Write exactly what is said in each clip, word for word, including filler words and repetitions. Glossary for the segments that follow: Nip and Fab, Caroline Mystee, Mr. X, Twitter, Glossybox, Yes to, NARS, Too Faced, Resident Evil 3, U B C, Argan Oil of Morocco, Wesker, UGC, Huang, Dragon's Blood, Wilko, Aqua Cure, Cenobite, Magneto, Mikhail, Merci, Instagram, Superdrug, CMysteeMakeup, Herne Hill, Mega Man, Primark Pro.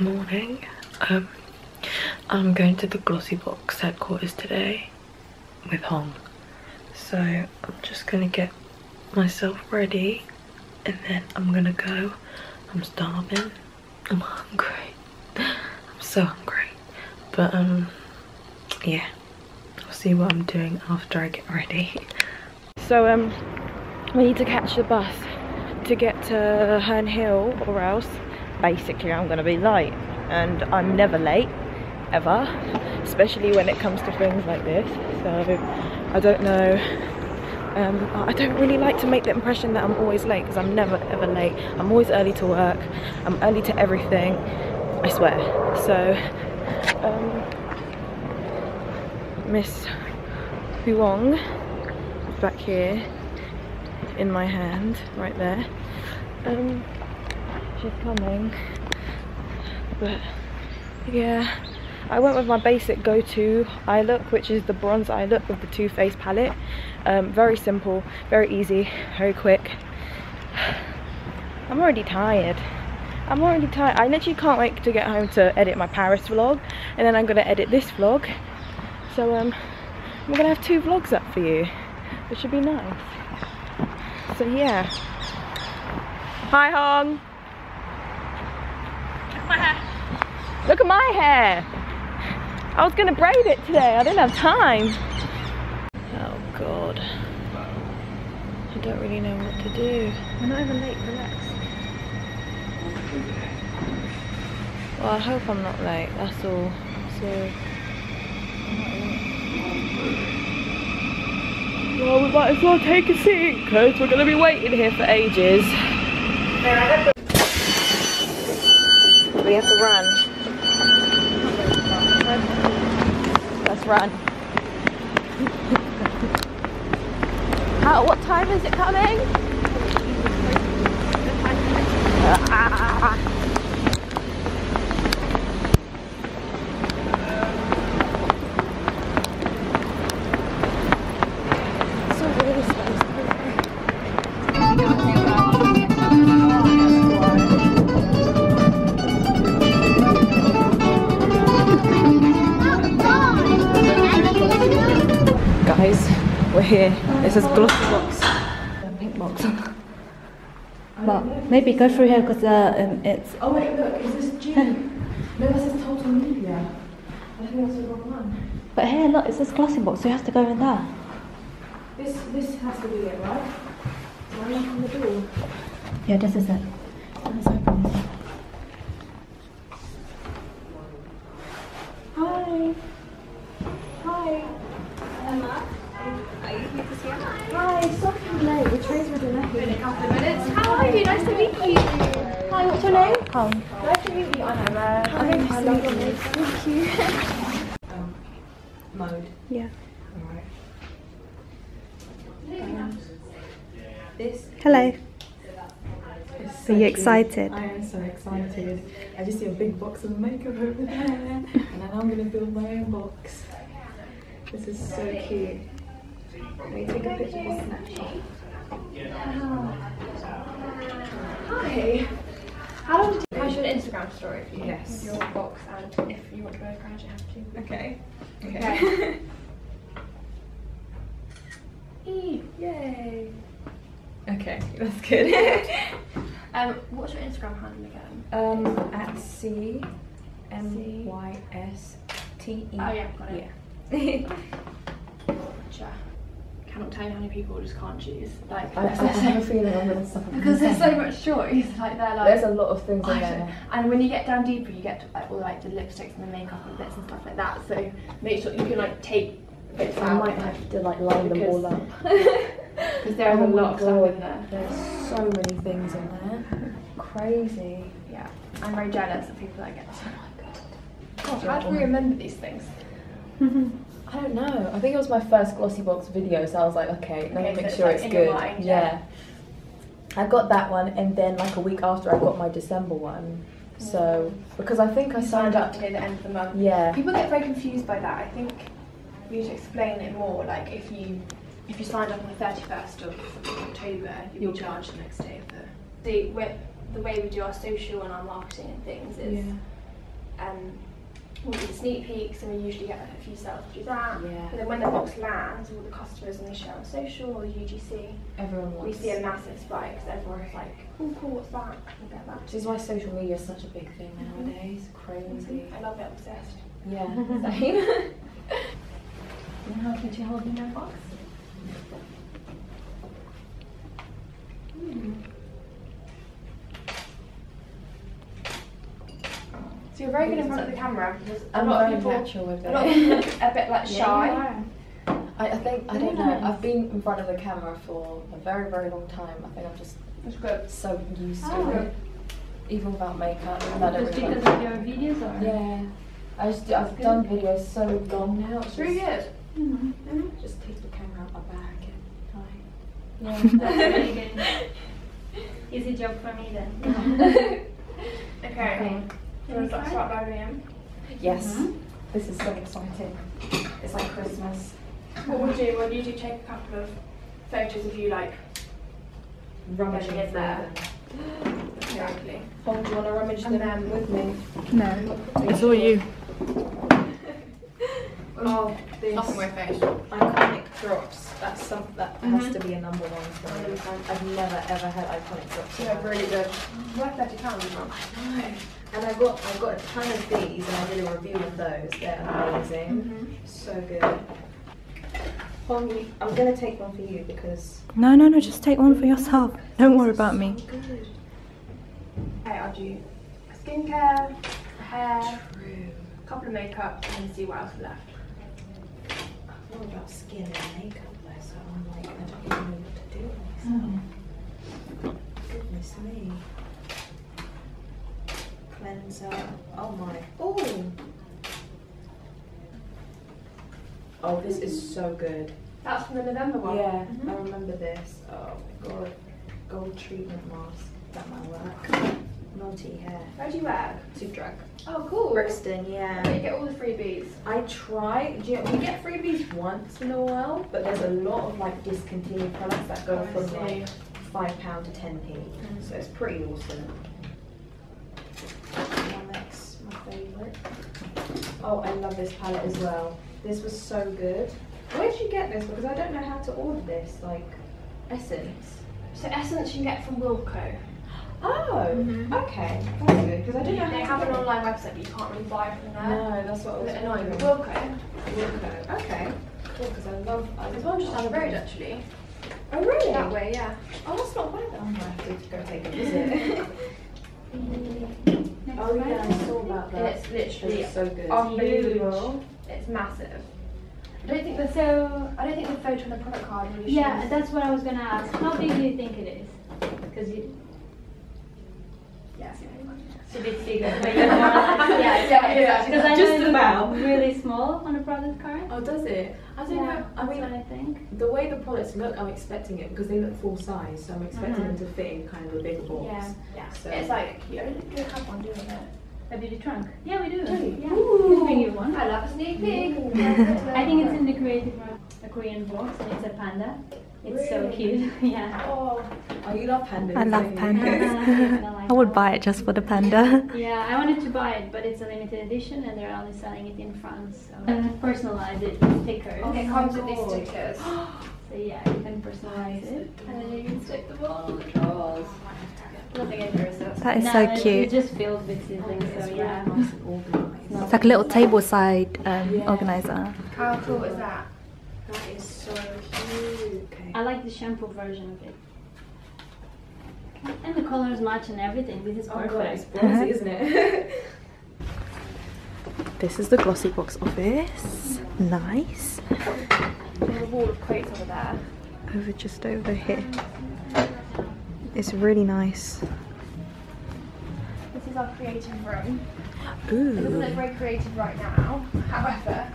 morning. Um, I'm going to the Glossybox headquarters today with Hong. So I'm just gonna get myself ready and then I'm gonna go. I'm starving. I'm hungry. I'm so hungry. But um, yeah, I'll see what I'm doing after I get ready. So um, we need to catch the bus to get to Herne Hill, or else basically I'm gonna be late, and I'm never late, ever, especially when it comes to things like this. So I don't know, um, I don't really like to make the impression that I'm always late, because I'm never ever late. I'm always early to work, I'm early to everything, I swear. So um, Miss Huang is back here in my hand, right there. Um, she's coming, but yeah, I went with my basic go-to eye look, which is the bronze eye look with the Too Faced palette. Um, very simple, very easy, very quick. I'm already tired. I'm already tired. I literally can't wait to get home to edit my Paris vlog, and then I'm gonna edit this vlog. So um, I'm gonna have two vlogs up for you, which should be nice. So yeah. Hi Hong. Look at my hair. Look at my hair. I was gonna braid it today. I didn't have time. Oh god. I don't really know what to do. I'm not even late. Relax. Well, I hope I'm not late. That's all. So. Well, we might as well take a seat because we're going to be waiting here for ages. We have to run. Let's run. How, what time is it coming? Ah. Here. It says Glossybox. Pink box. Well, maybe go through here because uh, um, it's. Oh wait, look, is this G? No, this is Total Media. I think that's the wrong one. But here, look, it says Glossybox, so you have to go in there. This, this has to be it, right? So I knock on the door. Yeah, this is it. Let's open this. Hi. Hi. Emma. Hi, sorry I'm late. The trains were delayed. In a couple of minutes. How are you? Nice to meet you. Hi, what's your name? Hong. Nice to meet you. I'm Emma. Hi, nice to meet you. Thank you. um, mode. Yeah. Alright. Um, Hello. Are you excited? I am so excited. I just see a big box of makeup over there, and then I'm going to build my own box. This is so cute. Can we take a picture of a snapshot? Hi! How long did you post your Instagram story if you yes. your box, and if you want to go crash, you have to. Okay. Okay. E! Yay! Okay, that's good. um, what's your Instagram handle again? Um, at C M Y S T E. Oh yeah, got it. Yeah. Gotcha. Cannot tell you how many people just can't choose. Like I, I, I have a feeling I'm gonna suffer because there's so much choice. Like they're like there's a lot of things in I there, and when you get down deeper, you get to, like all like the lipsticks and the makeup and bits and stuff like that. So make sure you can like take bits I out. I might have to like line them all up because there's oh a lot of stuff in there. There's so many things in there. Crazy. Yeah, I'm very jealous of people that get. Oh my god. God, how do we remember these things? I don't know. I think it was my first Glossybox video, so I was like, okay, let okay, me make so sure it's, like it's good. Mind, yeah. yeah. I got that one, and then like a week after, I got my December one. Mm. So because I think you I signed, signed up to the end of the month. Yeah. People get very confused by that. I think we need to explain it more. Like if you if you signed up on the thirty first of October, you'll be charged the next day. Of the the way we do our social and our marketing and things is. Yeah. um, we'll do the sneak peeks, and we usually get like a few sales through that. Yeah. But then when the box lands, all the customers and they share on social or the U G C, everyone wants. We see a massive spike because everyone's like, oh cool, what's that? I can get that. Which is why social media is such a big thing nowadays. Mm-hmm. Crazy. I love it, obsessed. Yeah. Same. And how could you hold in that box? Mm. So you're very good in front of the camera because I'm a lot of people natural with it. A lot of people are a bit like shy. Yeah, yeah. I, I think I don't know. I've been in front of the camera for a very very long time. I think I'm just good. so used to oh. it, even without makeup. And I don't just really because like, of your videos, or yeah. I just do, I've good. done videos so long now. It's really good. Mm-hmm. Mm-hmm. Just take the camera out my back and like yeah. That's really good. Easy job for me then. Okay. Okay. Can we start by Liam? Yes. Mm-hmm. This is so exciting. It's like Christmas. What we'll do, we'll usually take a couple of photos of you like rummaging in there. Exactly. Hold, do you want to rummage them um, with me? No. It's all you. Oh, this iconic drops. That's some, that mm-hmm. has to be a number one for me. Mm-hmm. I've never ever had iconic drops. Yeah, really good. Worth thirty pounds. I know. And I got I got a ton of these, and I did a review of those. They're amazing. Mm-hmm. So good. Well, I'm gonna take one for you because. No, no, no. Just take one for yourself. Don't worry about me. So good. Hey, I'll do skincare, hair, a couple of makeup, and then see what else is left. All about skin and makeup though, so I'm like, I don't even know what to do with myself. Mm. Goodness me. Cleanser. Oh my. Oh! Oh, this is so good. That's from the November one? Yeah, mm-hmm. I remember this. Oh my god. Gold treatment mask. That might work. Naughty hair. Where do you work? Superdrug. Oh, cool. Brixton, yeah. You get all the freebies. I try. Do you know, we get freebies once in a while, but there's a lot of like discontinued products that go oh, from like five pound to ten p. Mm. So it's pretty awesome. That's my favourite. Oh, I love this palette as well. This was so good. Where did you get this? Because I don't know how to order this. Like Essence. So Essence you can get from Wilko. Oh, mm-hmm. Okay, that's good, because I don't know they have an online website, but you can't really buy from there. No, that's what was annoying. Wilko. Wilko. Okay. Cool, because I love. I There's one just down the road actually. Oh really? That way, yeah. Oh, that's not bad. I'm gonna have to go take a visit. Oh yeah, I saw that. Though. It's literally it's so good. Unbelievable. It's massive. I don't think the so. I don't think the photo on the product card really shows. Yeah, that's what I was gonna ask. How big do you think it is? Because you. Yeah, it's a bit bigger. But you know, yeah, yeah, yeah. Because I just know about. It's really small on a product card. Oh, does it? I don't yeah, know. I mean, I think the way the products look, I'm expecting it because they look full size, so I'm expecting mm-hmm. them to fit in kind of a bigger box. Yeah, yeah. So it's like you only do have one, do you? Have you the trunk? Yeah, we do. Really? Yeah. Ooh. Bring you one. I love a sneak peek. I think it's in the creative a Korean box, and it's a panda. It's really? so cute, yeah. Oh. oh, you love pandas. I love pandas. I, like I would buy it just for the panda. Yeah, I wanted to buy it, but it's a limited edition and they're only selling it in France. So um, personalize it with stickers. Okay, it comes with these stickers. So yeah, you can personalize it. And then you can stick them all on the drawers. Nothing interesting. That is no, so cute. It's just filled with sizzling, oh, so really yeah. Nice and organized. It's like a little table side um, yeah. organizer. How cool is that? That is so cute. Okay. I like the shampoo version of it. And the colors match and everything. This is oh perfect. God, it's glossy, isn't it? This is the Glossybox office. Nice. There's a wall of crates over there. Over just over here. It's really nice. This is our creative room. Ooh. It doesn't look very creative right now. However,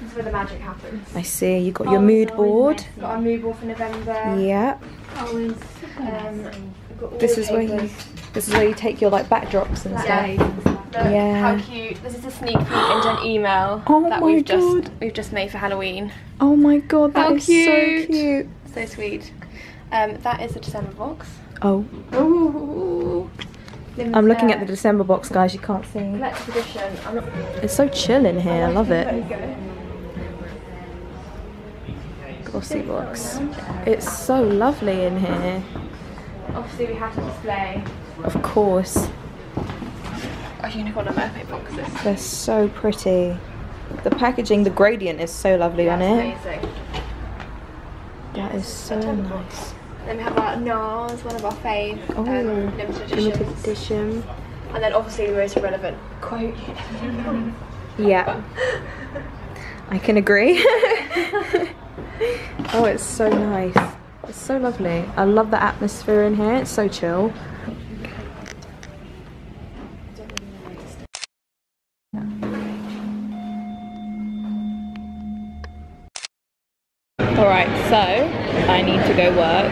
this is where the magic happens. I see. You got oh, your mood board. We've got our mood board for November. Yeah. Always. Um, this is papers. where you. This is where you take your like backdrops and yeah. stuff. Look, yeah. How cute. This is a sneak peek into an email oh that my we've god. just we've just made for Halloween. Oh my god! That how is cute. so cute. So sweet. Um, that is the December box. Oh. Ooh. I'm looking at the December box, guys. You can't see. Next edition. I'm not... It's so chill in here. I love it. Glossybox. It's so lovely in here. Obviously, we have to display. Of course. I think I got a mermaid boxes. They're so pretty. The packaging, the gradient is so lovely yeah, on it. Amazing. That is so nice. Then we have our NARS, one of our fave oh, um, limited, limited edition. And then obviously the most relevant quote. Yeah. I can agree. Oh, it's so nice. It's so lovely. I love the atmosphere in here. It's so chill. Alright, so I need to go work.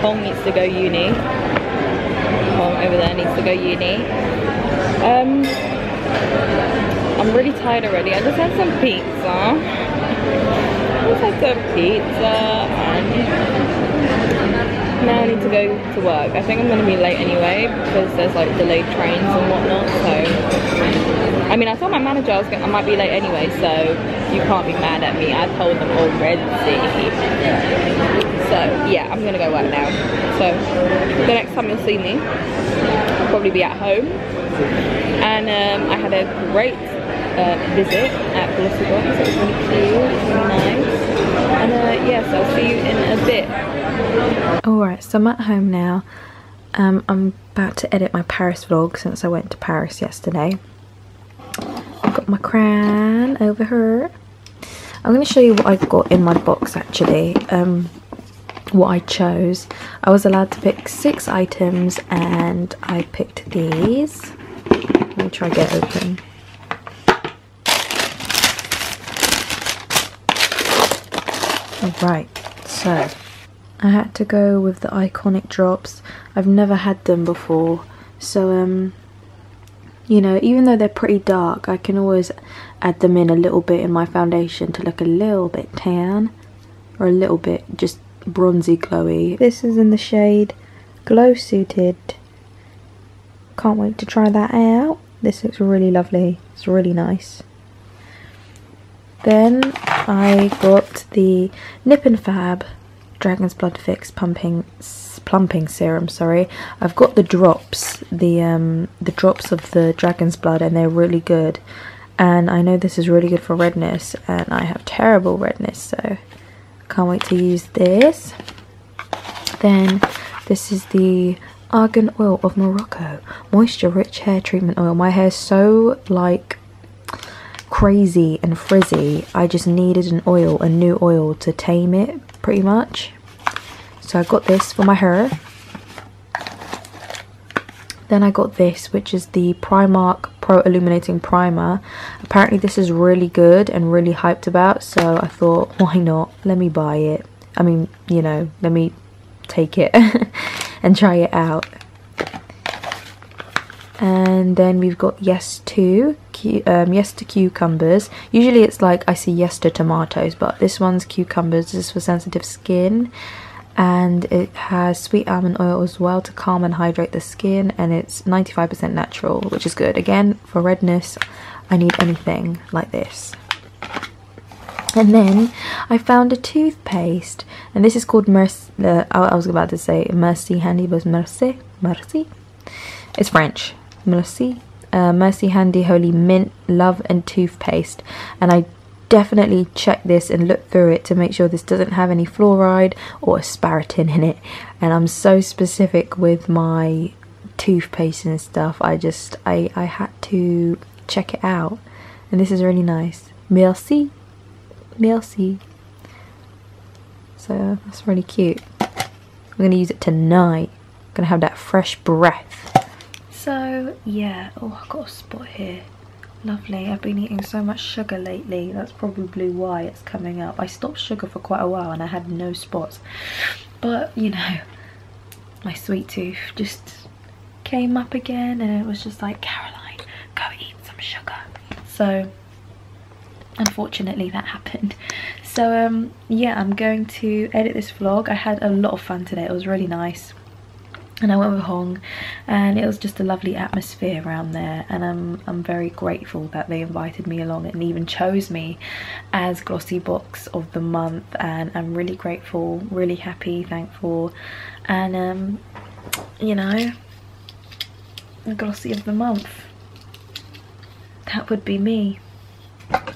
Hong needs to go uni. Hong over there needs to go uni. Um, I'm really tired already. I just had some pizza. I just had some pizza. And now I need to go to work. I think I'm going to be late anyway because there's like delayed trains and whatnot. So, I mean, I told my manager I was going, I might be late anyway, so you can't be mad at me. I told them already. So yeah, I'm gonna go work now. So the next time you'll see me, I'll probably be at home. And um, I had a great uh, visit at Glossybox. It was really cute, really nice. And uh, yeah, so I'll see you in a bit. All right, so I'm at home now. Um, I'm about to edit my Paris vlog since I went to Paris yesterday. Got my crown over her. I'm going to show you what I've got in my box actually, um, what I chose. I was allowed to pick six items and I picked these. Let me try to get open. Alright, so I had to go with the iconic drops. I've never had them before, so um you know, even though they're pretty dark, I can always add them in a little bit in my foundation to look a little bit tan. Or a little bit just bronzy glowy. This is in the shade Glow Suited. Can't wait to try that out. This looks really lovely. It's really nice. Then I got the Nip and Fab Dragon's Blood Fix Pumping Plumping Serum, sorry. I've got the drops, the um, the drops of the Dragon's Blood, and they're really good. And I know this is really good for redness, and I have terrible redness, so can't wait to use this. Then this is the Argan Oil of Morocco Moisture Rich Hair Treatment Oil. My hair's so like crazy and frizzy. I just needed an oil, a new oil to tame it, pretty much. So I got this for my hair. Then I got this, which is the Primark Pro Illuminating Primer. Apparently this is really good and really hyped about, so I thought, why not? Let me buy it. I mean, you know, let me take it and try it out. And then we've got Yes to, um, Yes to Cucumbers. Usually it's like I see Yes to Tomatoes, but this one's Cucumbers. This is for sensitive skin. And it has sweet almond oil as well to calm and hydrate the skin, and it's ninety-five percent natural, which is good. Again, for redness, I need anything like this. And then I found a toothpaste, and this is called Merci. Uh, I was about to say Merci Handy, but it's Merci. Merci. It's French. Merci. Uh, Merci Handy Holy Mint Love and Toothpaste, and I definitely check this and look through it to make sure this doesn't have any fluoride or asparatin in it. And I'm so specific with my toothpaste and stuff. I just I, I had to check it out, and this is really nice. Merci, merci. So that's really cute. I'm gonna use it tonight. I'm gonna have that fresh breath. So yeah. Oh, I got a spot here. Lovely. I've been eating so much sugar lately. That's probably why it's coming up. I stopped sugar for quite a while and I had no spots, but you know, my sweet tooth just came up again, and it was just like, Caroline, go eat some sugar. So unfortunately that happened. So um yeah, I'm going to edit this vlog. I had a lot of fun today. It was really nice. and I went with Hong, and it was just a lovely atmosphere around there, and I'm, I'm very grateful that they invited me along and even chose me as Glossybox of the month, and I'm really grateful, really happy, thankful, and um, you know, Glossy of the month. That would be me.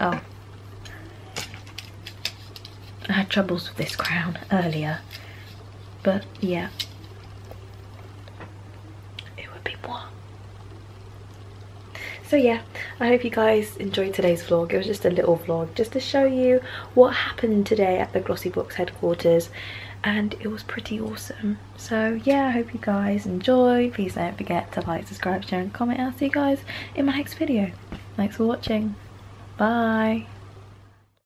Oh. I had troubles with this crown earlier, but yeah. So yeah, I hope you guys enjoyed today's vlog. It was just a little vlog just to show you what happened today at the Glossybox headquarters, and it was pretty awesome. So yeah, I hope you guys enjoy. Please don't forget to like, subscribe, share and comment. I'll see you guys in my next video. Thanks for watching. Bye.